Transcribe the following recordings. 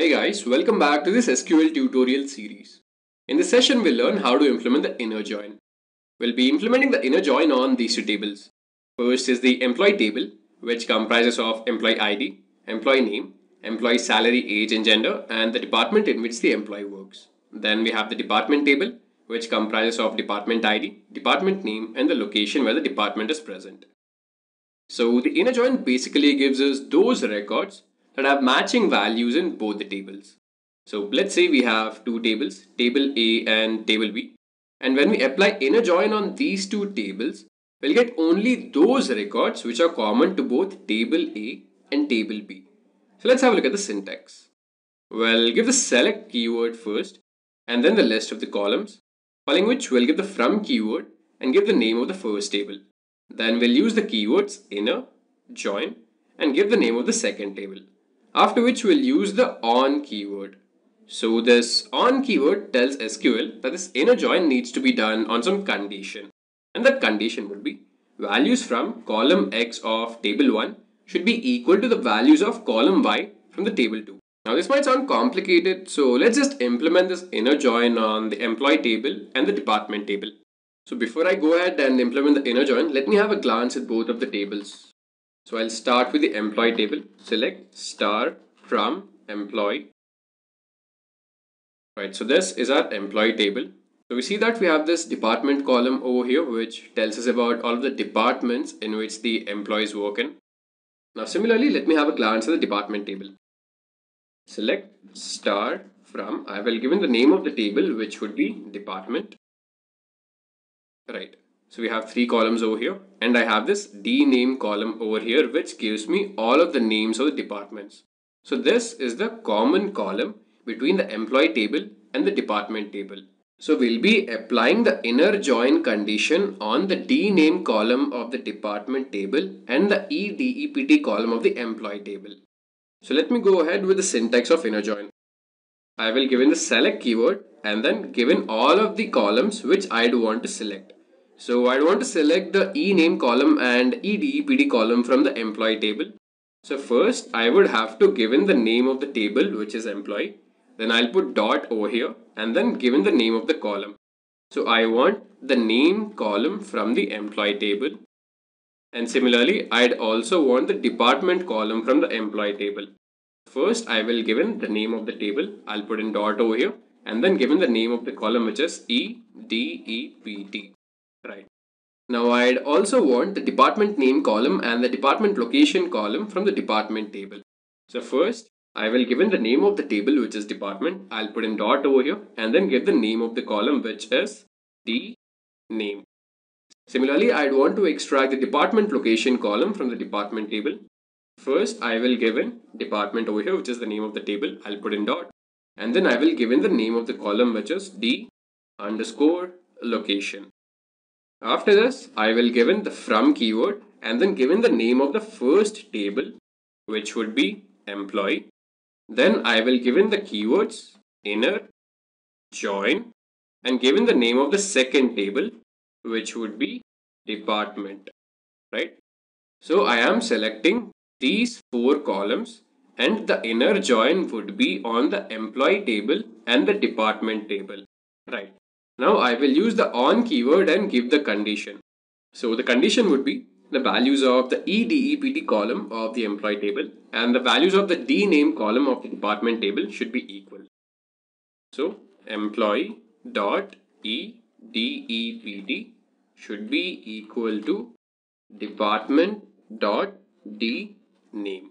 Hey guys, welcome back to this SQL tutorial series. In this session, we'll learn how to implement the inner join. We'll be implementing the inner join on these two tables. First is the employee table, which comprises of employee ID, employee name, employee salary, age and gender, and the department in which the employee works. Then we have the department table, which comprises of department ID, department name, and the location where the department is present. So the inner join basically gives us those records that have matching values in both the tables. So let's say we have two tables, table A and table B. And when we apply inner join on these two tables, we'll get only those records which are common to both table A and table B. So let's have a look at the syntax. We'll give the select keyword first and then the list of the columns, following which we'll give the from keyword and give the name of the first table. Then we'll use the keywords inner, join, and give the name of the second table. After which we'll use the on keyword. So this on keyword tells SQL that this inner join needs to be done on some condition. And that condition would be values from column X of table 1 should be equal to the values of column Y from the table 2. Now this might sound complicated, so let's just implement this inner join on the employee table and the department table. So before I go ahead and implement the inner join, let me have a glance at both of the tables. So I'll start with the employee table, select star from employee. Right, so this is our employee table. So we see that we have this department column over here, which tells us about all of the departments in which the employees work in. Now similarly, let me have a glance at the department table. Select star from, I will give in the name of the table, which would be department. Right. So we have three columns over here and I have this D name column over here, which gives me all of the names of the departments. So this is the common column between the employee table and the department table. So we'll be applying the inner join condition on the D name column of the department table and the EDEPT column of the employee table. So let me go ahead with the syntax of inner join. I will give in the select keyword and then give in all of the columns which I'd want to select. So I want to select the E name column and EDEPT column from the employee table. So first I would have to give in the name of the table, which is employee. Then I'll put dot over here and then give in the name of the column. So I want the name column from the employee table. And similarly, I'd also want the department column from the employee table. First I will give in the name of the table. I'll put in dot over here and then give in the name of the column, which is EDEPT. Right. Now I'd also want the department name column and the department location column from the department table. So first I will give in the name of the table, which is department. I'll put in dot over here and then give the name of the column, which is D name. Similarly, I'd want to extract the department location column from the department table. First I will give in department over here, which is the name of the table. I'll put in dot and then I will give in the name of the column, which is D_location. After this, I will give in the from keyword and then give in the name of the first table, which would be employee. Then I will give in the keywords inner, join, and give in the name of the second table, which would be department. Right? So I am selecting these four columns and the inner join would be on the employee table and the department table. Right? Now I will use the on keyword and give the condition. So the condition would be the values of the EDEPT column of the employee table and the values of the D name column of the department table should be equal. So employee dot EDEPT should be equal to department dot D name.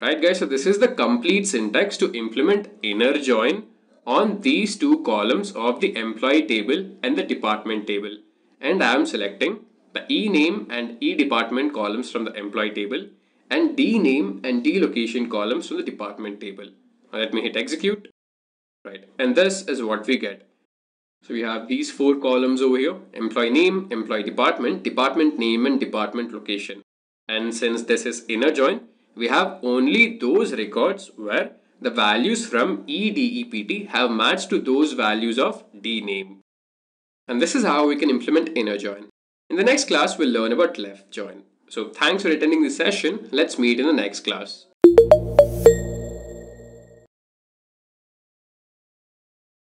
Right guys, so this is the complete syntax to implement inner join on these two columns of the employee table and the department table. And I am selecting the E name and E department columns from the employee table and D name and D location columns from the department table. Now let me hit execute. Right. And this is what we get. So we have these four columns over here, employee name, employee department, department name and department location. And since this is inner join, we have only those records where the values from EDEPT have matched to those values of D name. And this is how we can implement inner join. In the next class, we'll learn about left join. So thanks for attending this session. Let's meet in the next class.